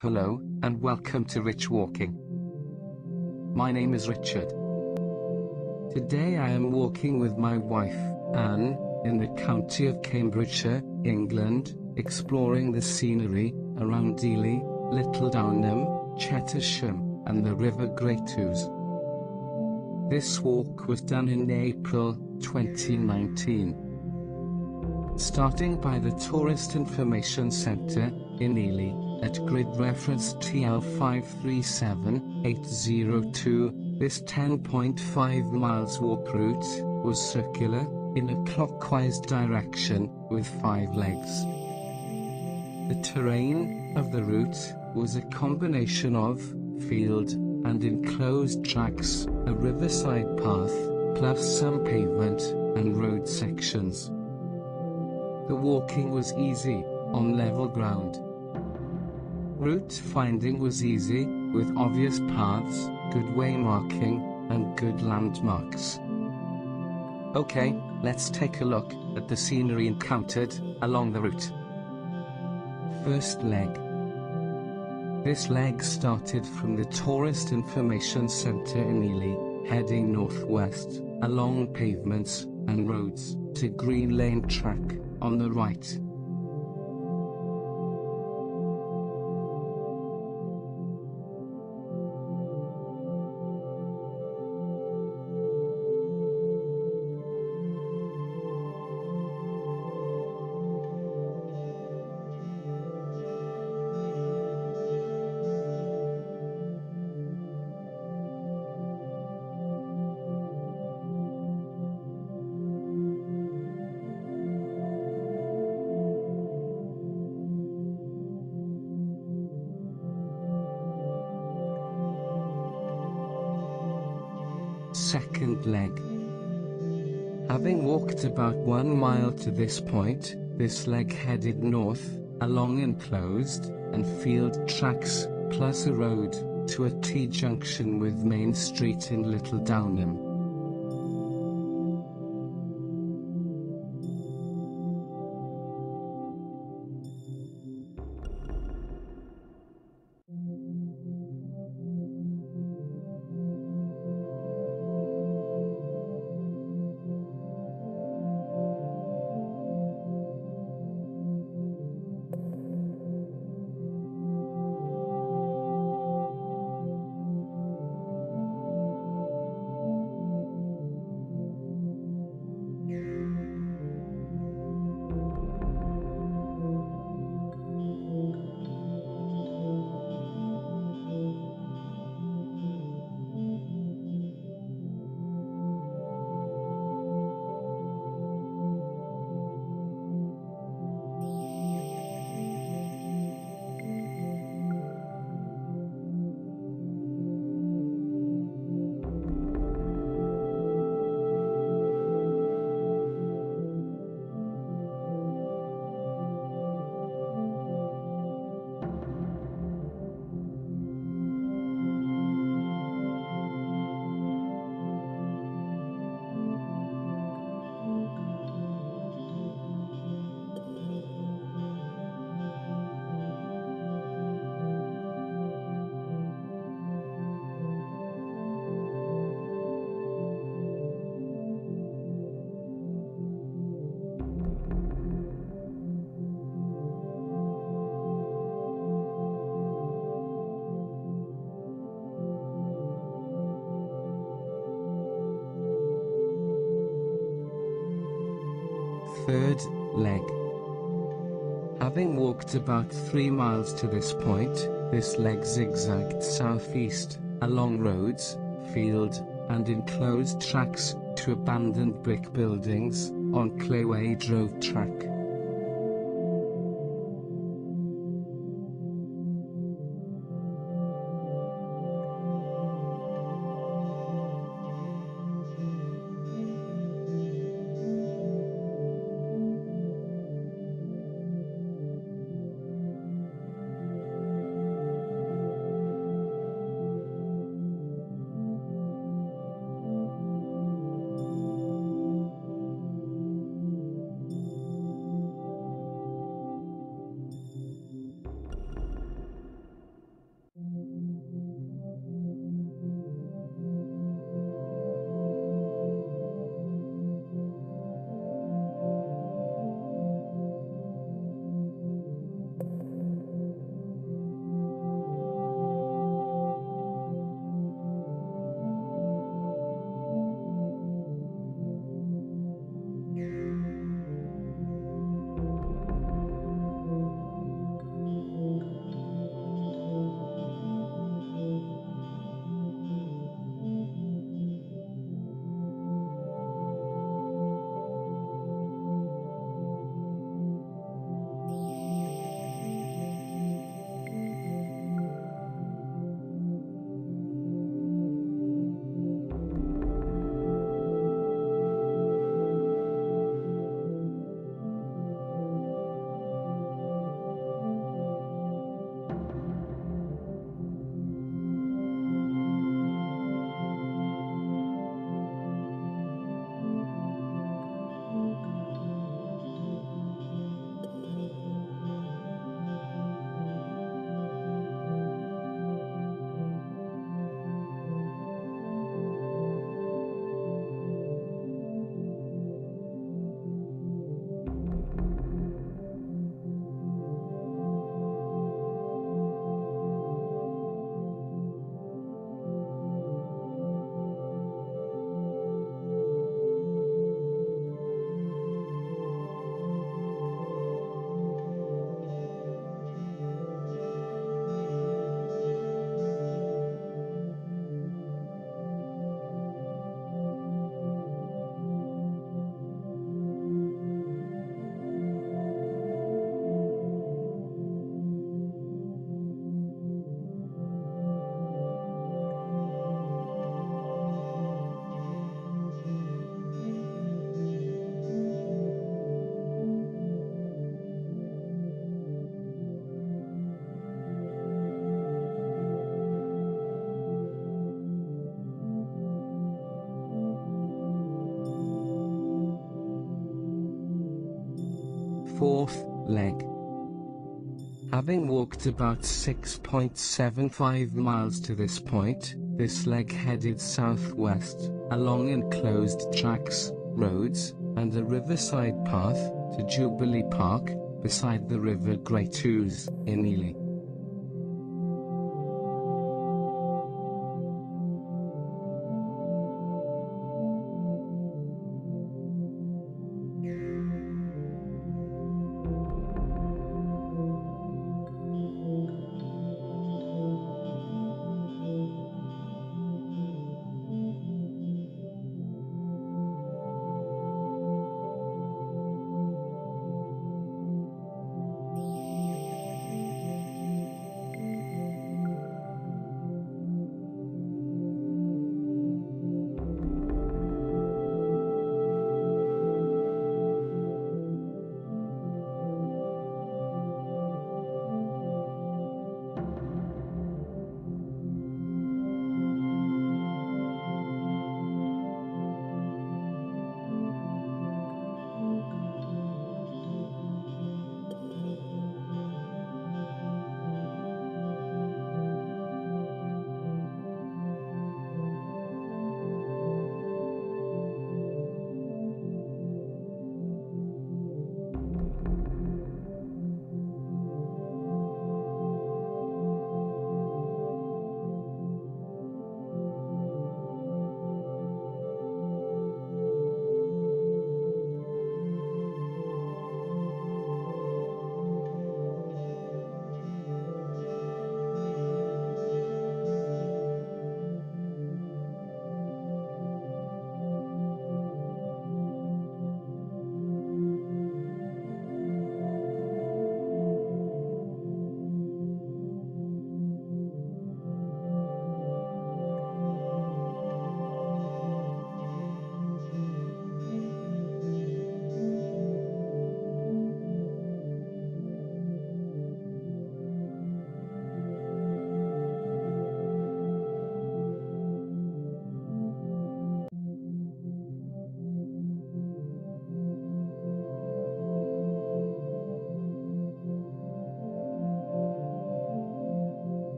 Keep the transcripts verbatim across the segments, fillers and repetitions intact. Hello, and welcome to Rich Walking. My name is Richard. Today I am walking with my wife, Anne, in the county of Cambridgeshire, England, exploring the scenery around Ely, Little Downham, Chettisham, and the River Great Ouse. This walk was done in April twenty nineteen. Starting by the Tourist Information Centre, in Ely, at grid reference T L five three seven eight zero two, this ten point five miles walk route was circular, in a clockwise direction, with five legs. The terrain of the route was a combination of field and enclosed tracks, a riverside path, plus some pavement and road sections. The walking was easy, on level ground. Route finding was easy, with obvious paths, good way marking, and good landmarks. Okay, let's take a look at the scenery encountered along the route. First leg. This leg started from the Tourist Information Centre in Ely, heading northwest, along pavements and roads, to Green Lane track, on the right. Second leg. Having walked about one mile to this point, this leg headed north, along enclosed and field tracks, plus a road, to a T-junction with Main Street in Little Downham. Third leg. Having walked about three miles to this point, this leg zigzagged southeast, along roads, field, and enclosed tracks, to abandoned brick buildings, on Clayway Drove track. fourth leg. Having walked about six point seven five miles to this point, this leg headed southwest, along enclosed tracks, roads, and a riverside path, to Jubilee Park, beside the River Great Ouse, in Ely.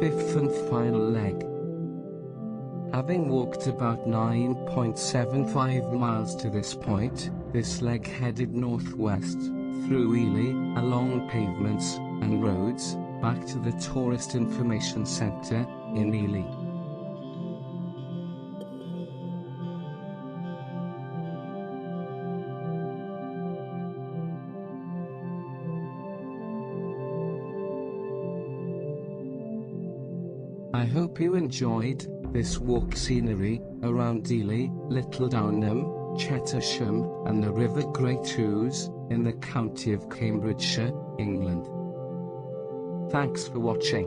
Fifth and final leg. Having walked about nine point seven five miles to this point, this leg headed northwest, through Ely, along pavements and roads, back to the Tourist Information Centre, in Ely. I hope you enjoyed this walk scenery around Ely, Little Downham, Chettisham, and the River Great Ouse in the county of Cambridgeshire, England. Thanks for watching.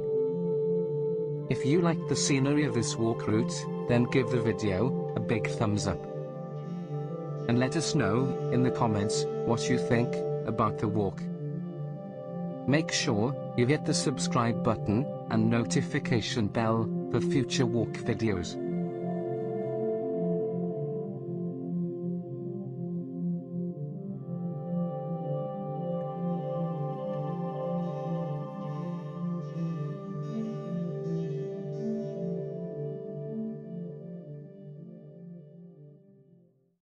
If you liked the scenery of this walk route, then give the video a big thumbs up. And let us know in the comments what you think about the walk. Make sure you hit the subscribe button and notification bell for future walk videos.